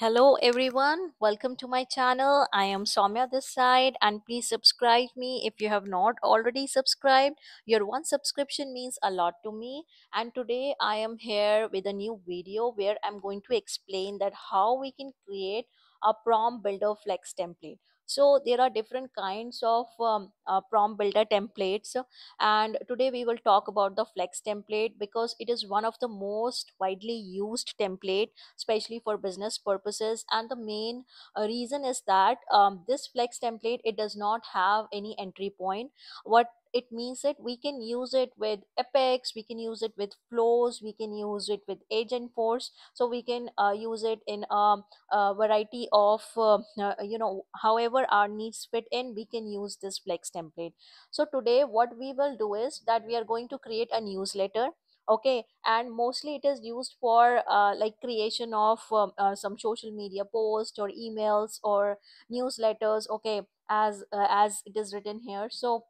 Hello everyone, welcome to my channel. I am Soumya this side, and please subscribe me if you have not already subscribed. Your one subscription means a lot to me. And today I am here with a new video where I'm going to explain that how we can create a prompt builder flex template. So there are different kinds of prompt builder templates, and today we will talk about the flex template because it is one of the most widely used template, especially for business purposes. And the main reason is that this flex template, it does not have any entry point. What it means that we can use it with Apex, we can use it with Flows, we can use it with Agent Force. So we can use it in a variety of however our needs fit in, we can use this flex template. So today what we will do is that we are going to create a newsletter, okay? And mostly it is used for like creation of some social media posts or emails or newsletters, okay, as it is written here. So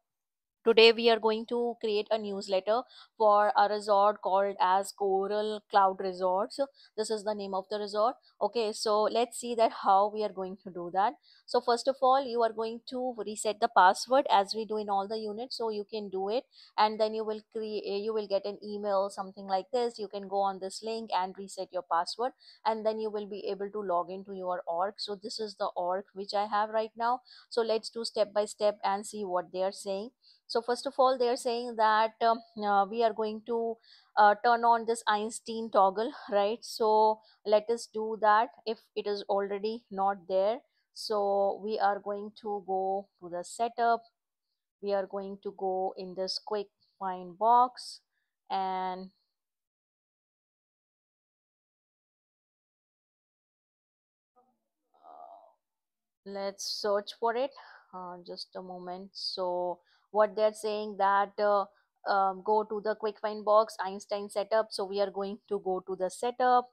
today we are going to create a newsletter for a resort called as Coral Cloud Resort. So this is the name of the resort. Okay, so let's see that how we are going to do that. So first of all, you are going to reset the password as we do in all the units. So you can do it, and then you will get an email, something like this. You can go on this link and reset your password, and then you will be able to log into your org. So this is the org which I have right now. So let's do step by step and see what they are saying. So first of all, they are saying that we are going to turn on this Einstein toggle, right? So let us do that if it is already not there. So we are going to go to the setup. We are going to go in this quick find box, and let's search for it. Just a moment. So what they're saying that go to the quick find box, Einstein setup. So we are going to go to the setup.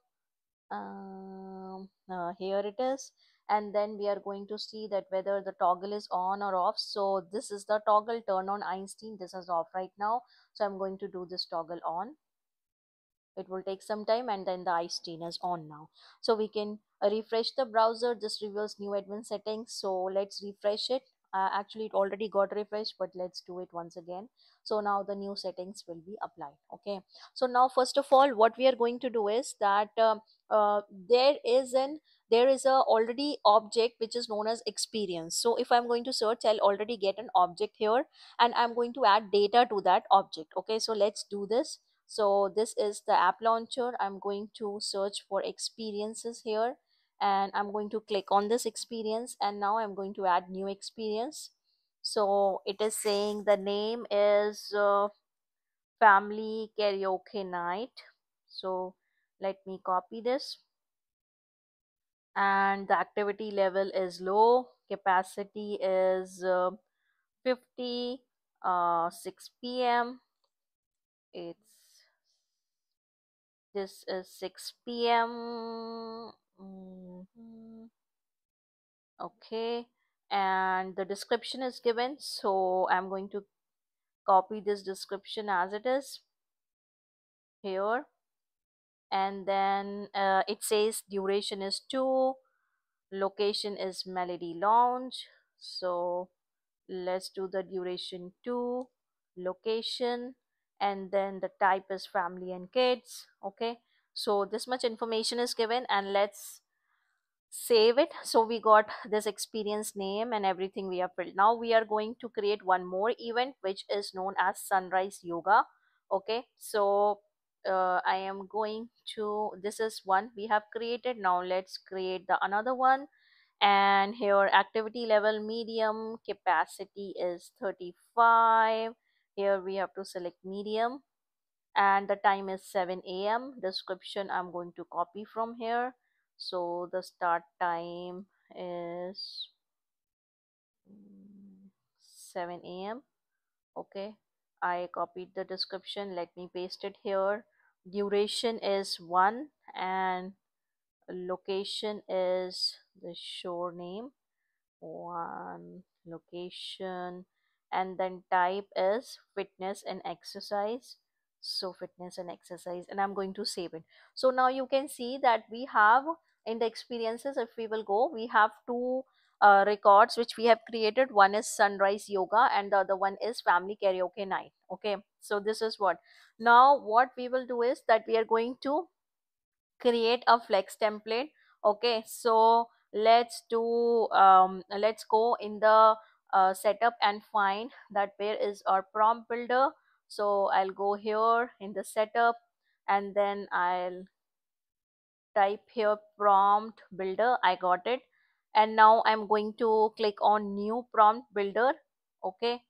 Here it is, and then we are going to see that whether the toggle is on or off. So this is the toggle, turn on Einstein. This is off right now, so I'm going to do this toggle on. It will take some time, and then the Einstein is on now. So we can refresh the browser. This reveals new admin settings. So let's refresh it. Actually, it already got refreshed, but let's do it once again. So now the new settings will be applied. Okay. So now, first of all, what we are going to do is that there is a already object which is known as experience. So if I'm going to search, I'll already get an object here, and I'm going to add data to that object. Okay. So let's do this. So this is the app launcher. I'm going to search for experiences here, and I'm going to click on this experience, and now I'm going to add new experience. So it is saying the name is Family Karaoke Night. So let me copy this, and the activity level is low, capacity is 50, 6 p.m. This is 6 p.m. Okay, and the description is given, so I'm going to copy this description as it is here, and then it says duration is 2, location is Melody Lounge. So let's do the duration 2 location, and then the type is family and kids. Okay, so this much information is given, and let's save it. So we got this experience name and everything we have filled. Now we are going to create one more event which is known as Sunrise Yoga. Okay, so I am going to, this is one we have created. Now let's create the another one, and here activity level medium, capacity is 35. Here we have to select medium, and the time is 7 a.m. Description I'm going to copy from here. So the start time is 7 a.m. Okay, I copied the description. Let me paste it here. Duration is 1, and location is the shore name 1 location, and then type is fitness and exercise. So fitness and exercise, and I'm going to save it. So now you can see that we have In the experiences, if we will go, we have two records which we have created. One is Sunrise Yoga and the other one is Family Karaoke Night. Okay, so this is what. Now what we will do is that we are going to create a flex template. Okay, so let's do let's go in the setup and find that where is our prompt builder. So I'll go here in the setup and then I'll type here prompt builder. I got it. And now I'm going to click on new prompt builder. Okay,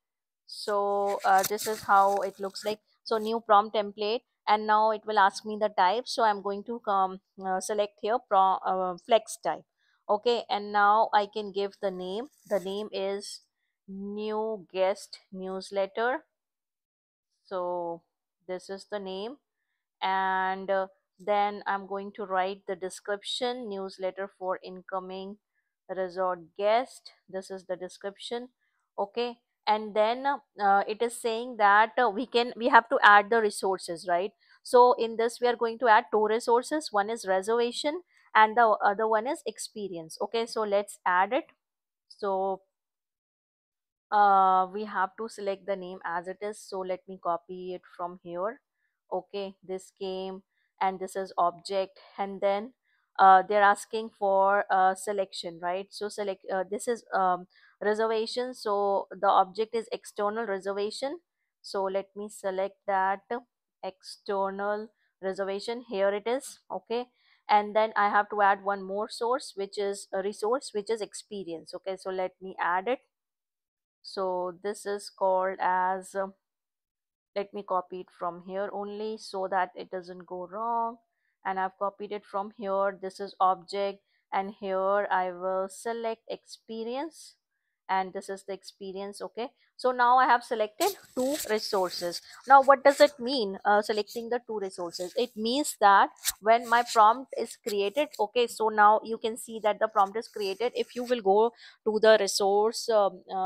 so this is how it looks like. So new prompt template, and now it will ask me the type. So I'm going to select here flex type. Okay, and now I can give the name. The name is new guest newsletter. So this is the name, and then I'm going to write the description, newsletter for incoming resort guest. This is the description. Okay, and then it is saying that we have to add the resources, right? So in this we are going to add two resources. One is reservation and the other one is experience. Okay, so let's add it. So we have to select the name as it is. So let me copy it from here. Okay, this came and this is object, and then they're asking for selection, right? So select this is reservation. So the object is external reservation. So let me select that external reservation. Here it is. Okay, and then I have to add one more source, which is a resource, which is experience. Okay, so let me add it. So this is called as let me copy it from here only so that it doesn't go wrong, and I've copied it from here. This is object, and here I will select experience, and this is the experience. Okay, so now I have selected two resources. Now what does it mean, selecting the two resources? It means that when my prompt is created, okay, so now you can see that the prompt is created. If you will go to the resource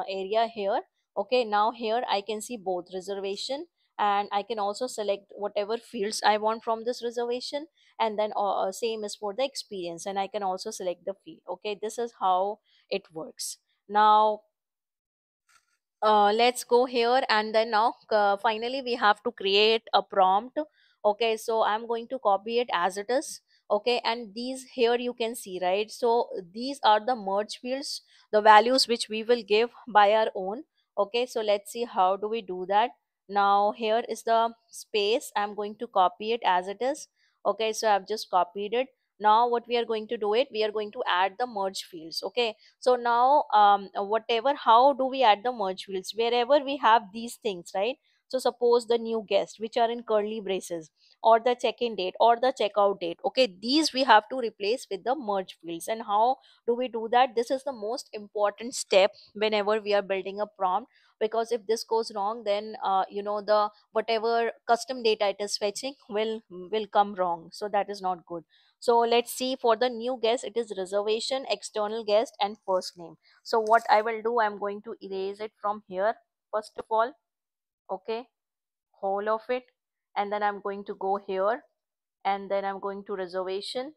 area here, okay, now here I can see both reservation, and I can also select whatever fields I want from this reservation, and then same is for the experience, and I can also select the field. Okay, this is how it works. Now let's go here, and then now finally we have to create a prompt. Okay, so I'm going to copy it as it is. Okay, and these here you can see, right? So these are the merge fields, the values which we will give by our own. Okay, so let's see how do we do that. Now here is the space. I'm going to copy it as it is. Okay, so I've just copied it. Now what we are going to do, it we are going to add the merge fields. Okay, so now whatever, how do we add the merge fields? Wherever we have these things, right? So suppose the new guest, which are in curly braces, or the check-in date or the checkout date. Okay, these we have to replace with the merge fields. And how do we do that? This is the most important step whenever we are building a prompt, because if this goes wrong, then you know, the whatever custom data it is fetching will come wrong. So that is not good. So let's see, for the new guest, it is reservation, external guest, and first name. So what I will do, I'm going to erase it from here, first of all. Okay, whole of it. And then I'm going to go here, and then I'm going to reservation,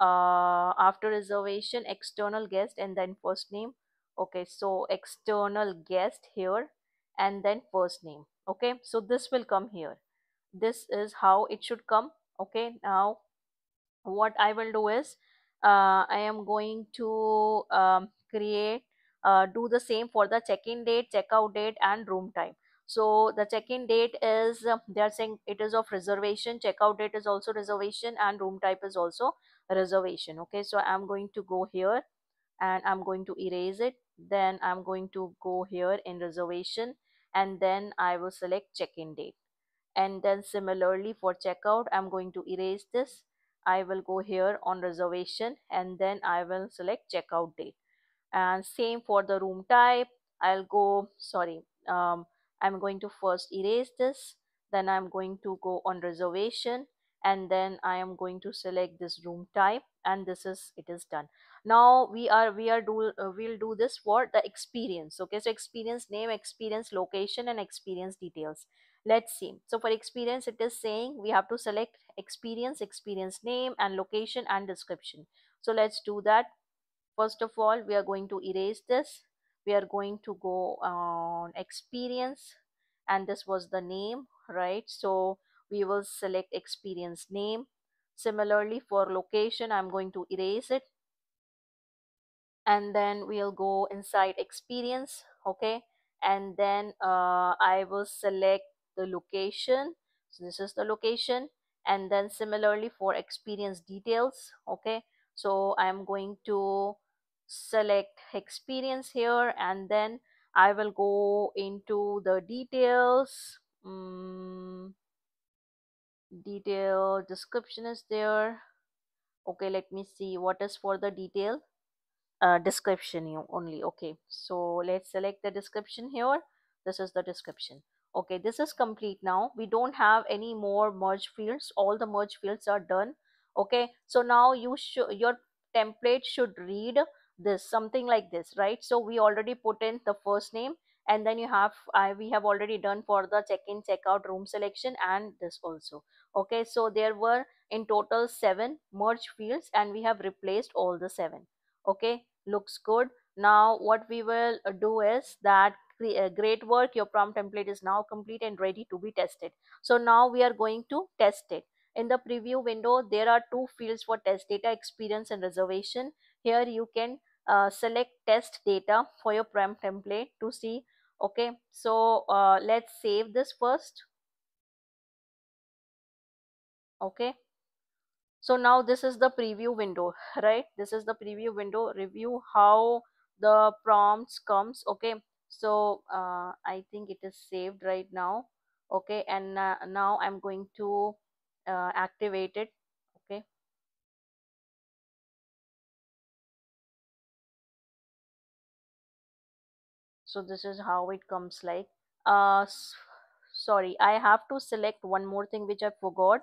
after reservation, external guest, and then first name. Okay, so external guest here, and then first name. Okay, so this will come here. This is how it should come. Okay, now what I will do is I am going to do the same for the check-in date, checkout date, and room time. So the check-in date is, they are saying it is of reservation, checkout date is also reservation, and room type is also reservation. Okay, so I'm going to go here and I'm going to erase it. Then I'm going to go here in reservation, and then I will select check-in date. And then similarly for checkout, I'm going to erase this. I will go here on reservation, and then I will select checkout date. And same for the room type. I'll go, sorry, I'm going to first erase this, then I'm going to go on reservation, and then I am going to select this room type, and this is, it is done. Now we'll do this for the experience. Okay, so experience name, experience location, and experience details. Let's see. So for experience, it is saying we have to select experience, experience name and location and description. So let's do that. First of all, we are going to erase this. We are going to go on experience, and this was the name, right? So we will select experience name. Similarly for location, I'm going to erase it. And then we'll go inside experience, okay? And then I will select the location. So this is the location. And then similarly for experience details, okay? So I'm going to select experience here, and then I will go into the details. Detail description is there. Okay, let me see what is for the detail. Description only. Okay, so let's select the description here. This is the description. Okay, this is complete now. We don't have any more merge fields. All the merge fields are done. Okay, so now you your template should read this, something like this, right? So we already put in the first name, and then you have we have already done for the check-in, check-out, room selection, and this also. Okay, so there were in total 7 merge fields, and we have replaced all the 7. Okay, looks good. Now what we will do is that great work, your prompt template is now complete and ready to be tested. So now we are going to test it. In the preview window, there are 2 fields for test data, experience and reservation. Here you can select test data for your prompt template to see. Okay, so let's save this first. Okay, so now this is the preview window, right? This is the preview window. Review how the prompts comes. Okay, so I think it is saved right now. Okay, and now I'm going to activate it. Okay, so this is how it comes like. Sorry, I have to select one more thing which I forgot,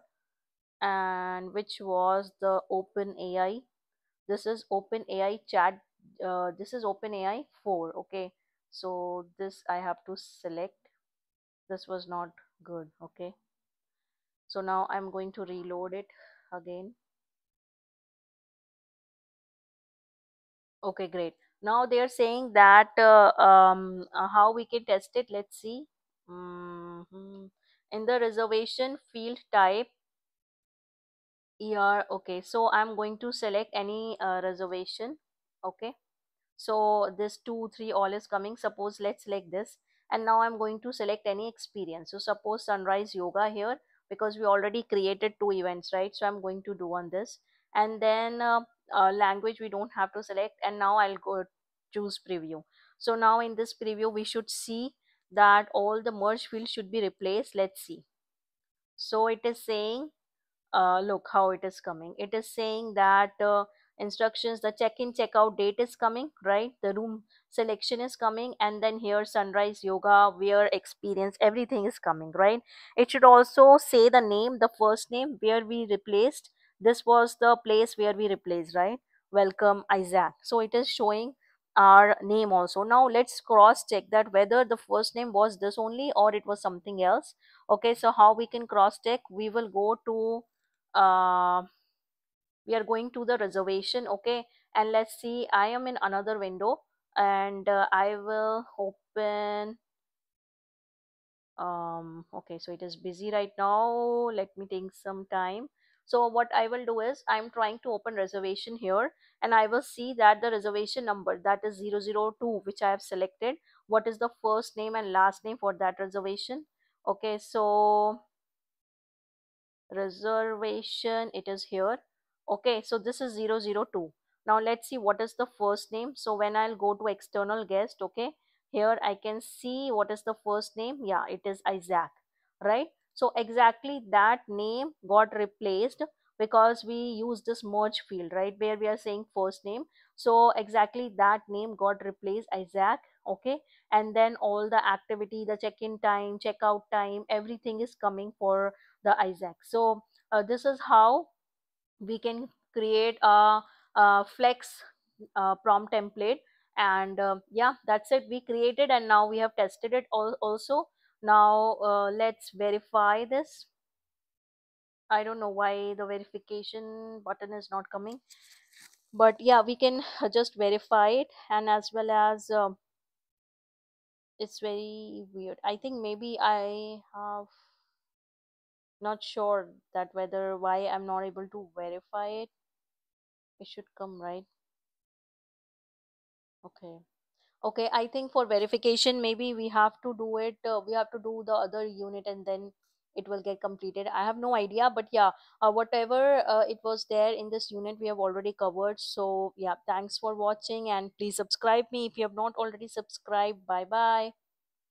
and which was the OpenAI. This is OpenAI chat. This is OpenAI 4. Okay, so this I have to select. This was not good. Okay, so now I'm going to reload it again. Okay, great. Now they are saying that how we can test it. Let's see. In the reservation field type, okay, so I'm going to select any reservation. Okay, so this 2, 3 all is coming. Suppose let's select this, and now I'm going to select any experience. So suppose Sunrise Yoga here, because we already created 2 events, right? So I'm going to do on this, and then language we don't have to select, and now I'll go choose preview. So now in this preview we should see that all the merge fields should be replaced. Let's see. So it is saying look how it is coming. It is saying that instructions, the check-in check-out date is coming, right? The room selection is coming, and then here Sunrise Yoga, where experience, everything is coming, right? It should also say the name, the first name where we replaced. This was the place where we replaced, right? Welcome Isaac. So it is showing our name also. Now let's cross check that whether the first name was this only or it was something else. Okay, so how we can cross check? We will go to we are going to the reservation. Okay, and let's see, I am in another window, and I will open okay, so it is busy right now. Let me take some time. So what I will do is I'm trying to open reservation here, and I will see that the reservation number, that is 002, which I have selected. What is the first name and last name for that reservation? Okay, so reservation, it is here. Okay, so this is 002. Now let's see what is the first name. So when I'll go to external guest, okay, here I can see what is the first name. Yeah, it is Isaac, right? So exactly that name got replaced because we use this merge field, right, where we are saying first name. So exactly that name got replaced, Isaac. Okay, and then all the activity, the check-in time, check-out time, everything is coming for the Isaac. So this is how we can create a flex prompt template, and yeah, that's it. We created and now we have tested it also. Now let's verify this. I don't know why the verification button is not coming, but yeah, we can just verify it. And as well as it's very weird. I think maybe I have not sure that whether why I'm not able to verify it. It should come, right? Okay. Okay, I think for verification, maybe we have to do it. We have to do the other unit and then it will get completed. I have no idea, but yeah, whatever it was there in this unit, we have already covered. So yeah, thanks for watching and please subscribe me if you have not already subscribed. Bye bye.